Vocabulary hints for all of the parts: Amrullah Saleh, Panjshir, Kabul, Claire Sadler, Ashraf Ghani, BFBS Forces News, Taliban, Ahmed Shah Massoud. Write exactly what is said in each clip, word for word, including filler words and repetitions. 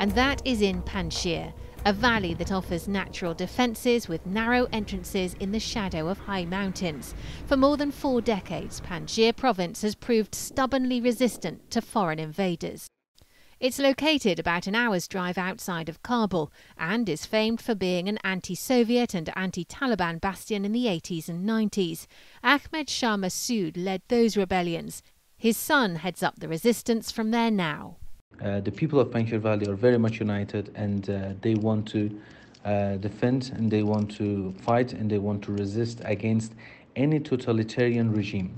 and that is in Panjshir, a valley that offers natural defences with narrow entrances in the shadow of high mountains. For more than four decades, Panjshir province has proved stubbornly resistant to foreign invaders. It's located about an hour's drive outside of Kabul and is famed for being an anti-Soviet and anti-Taliban bastion in the eighties and nineties. Ahmed Shah Massoud led those rebellions. His son heads up the resistance from there now. Uh, the people of Panjshir Valley are very much united, and uh, they want to uh, defend, and they want to fight, and they want to resist against any totalitarian regime,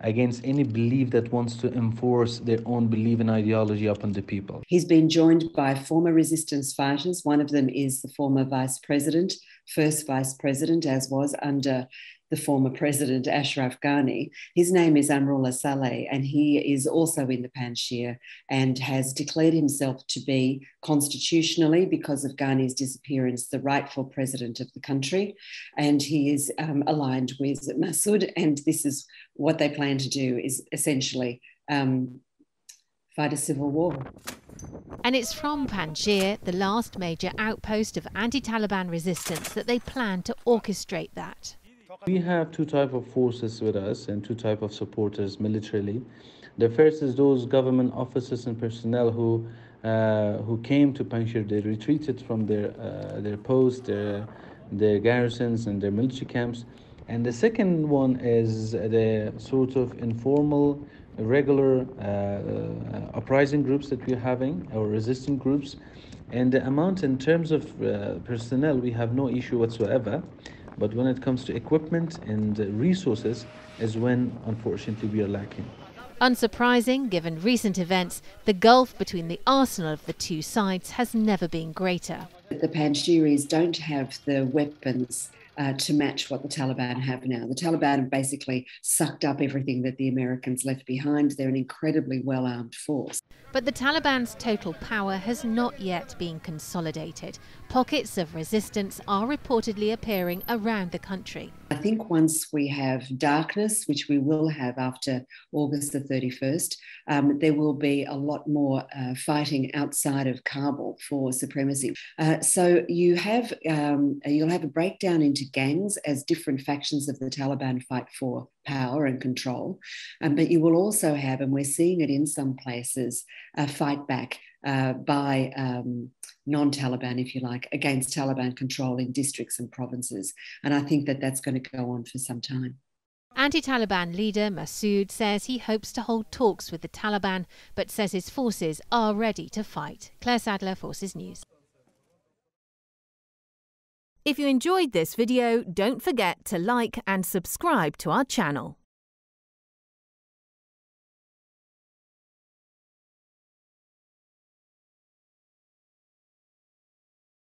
against any belief that wants to enforce their own belief and ideology upon the people. He's been joined by former resistance fighters. One of them is the former vice president, first vice president, as was under the former president, Ashraf Ghani. His name is Amrullah Saleh, and he is also in the Panjshir and has declared himself to be constitutionally, because of Ghani's disappearance, the rightful president of the country. And he is um, aligned with Massoud, and this is what they plan to do, is essentially um, fight a civil war. And it's from Panjshir, the last major outpost of anti-Taliban resistance, that they plan to orchestrate that. We have two types of forces with us and two types of supporters militarily. The first is those government officers and personnel who uh, who came to Panjshir. They retreated from their uh, their posts, their, their garrisons and their military camps. And the second one is the sort of informal, regular uh, uh, uprising groups that we're having, or resistant groups. And the amount in terms of uh, personnel, we have no issue whatsoever. But when it comes to equipment and resources is when, unfortunately, we are lacking. Unsurprising, given recent events, the gulf between the arsenal of the two sides has never been greater. The Panjshiris don't have the weapons Uh, to match what the Taliban have now. The Taliban have basically sucked up everything that the Americans left behind. They're an incredibly well-armed force. But the Taliban's total power has not yet been consolidated. Pockets of resistance are reportedly appearing around the country. I think once we have darkness, which we will have after August the thirty-first, um, there will be a lot more uh, fighting outside of Kabul for supremacy. Uh, so you have, um, you'll have a breakdown into gangs as different factions of the Taliban fight for power and control, um, but you will also have, and we're seeing it in some places, a fight back uh, by um, non-Taliban, if you like, against Taliban control in districts and provinces, and I think that that's going to go on for some time. Anti-Taliban leader Massoud says he hopes to hold talks with the Taliban, but says his forces are ready to fight. Claire Sadler, Forces News. If you enjoyed this video, don't forget to like and subscribe to our channel.